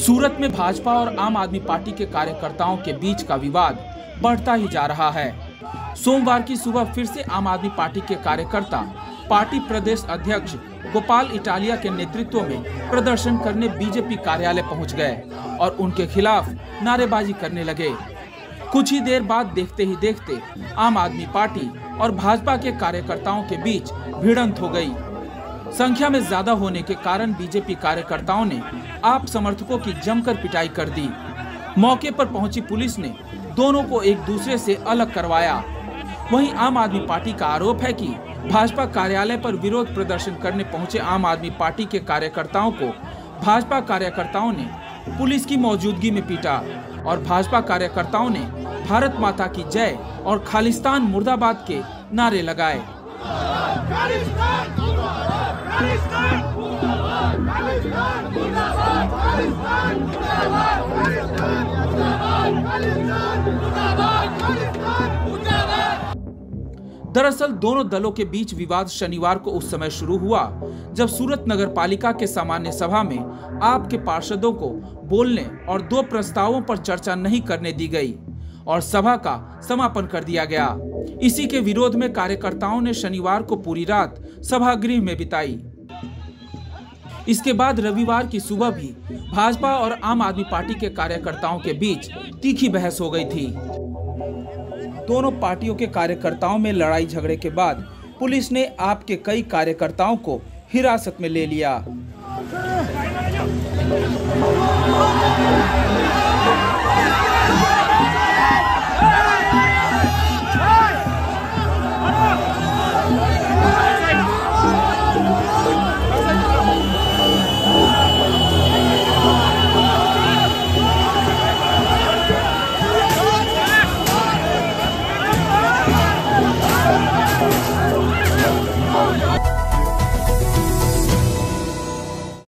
सूरत में भाजपा और आम आदमी पार्टी के कार्यकर्ताओं के बीच का विवाद बढ़ता ही जा रहा है। सोमवार की सुबह फिर से आम आदमी पार्टी के कार्यकर्ता पार्टी प्रदेश अध्यक्ष गोपाल इटालिया के नेतृत्व में प्रदर्शन करने बीजेपी कार्यालय पहुंच गए और उनके खिलाफ नारेबाजी करने लगे। कुछ ही देर बाद देखते ही देखते आम आदमी पार्टी और भाजपा के कार्यकर्ताओं के बीच भिड़ंत हो गई। संख्या में ज्यादा होने के कारण बीजेपी कार्यकर्ताओं ने आप समर्थकों की जमकर पिटाई कर दी। मौके पर पहुंची पुलिस ने दोनों को एक दूसरे से अलग करवाया। वहीं आम आदमी पार्टी का आरोप है कि भाजपा कार्यालय पर विरोध प्रदर्शन करने पहुंचे आम आदमी पार्टी के कार्यकर्ताओं को भाजपा कार्यकर्ताओं ने पुलिस की मौजूदगी में पीटा और भाजपा कार्यकर्ताओं ने भारत माता की जय और खालिस्तान मुर्दाबाद के नारे लगाए। दरअसल दोनों दलों के बीच विवाद शनिवार को उस समय शुरू हुआ जब सूरत नगर पालिका के सामान्य सभा में आपके पार्षदों को बोलने और दो प्रस्तावों पर चर्चा नहीं करने दी गई और सभा का समापन कर दिया गया। इसी के विरोध में कार्यकर्ताओं ने शनिवार को पूरी रात सभागृह में बिताई। इसके बाद रविवार की सुबह भी भाजपा और आम आदमी पार्टी के कार्यकर्ताओं के बीच तीखी बहस हो गई थी। दोनों पार्टियों के कार्यकर्ताओं में लड़ाई झगड़े के बाद पुलिस ने आपके कई कार्यकर्ताओं को हिरासत में ले लिया।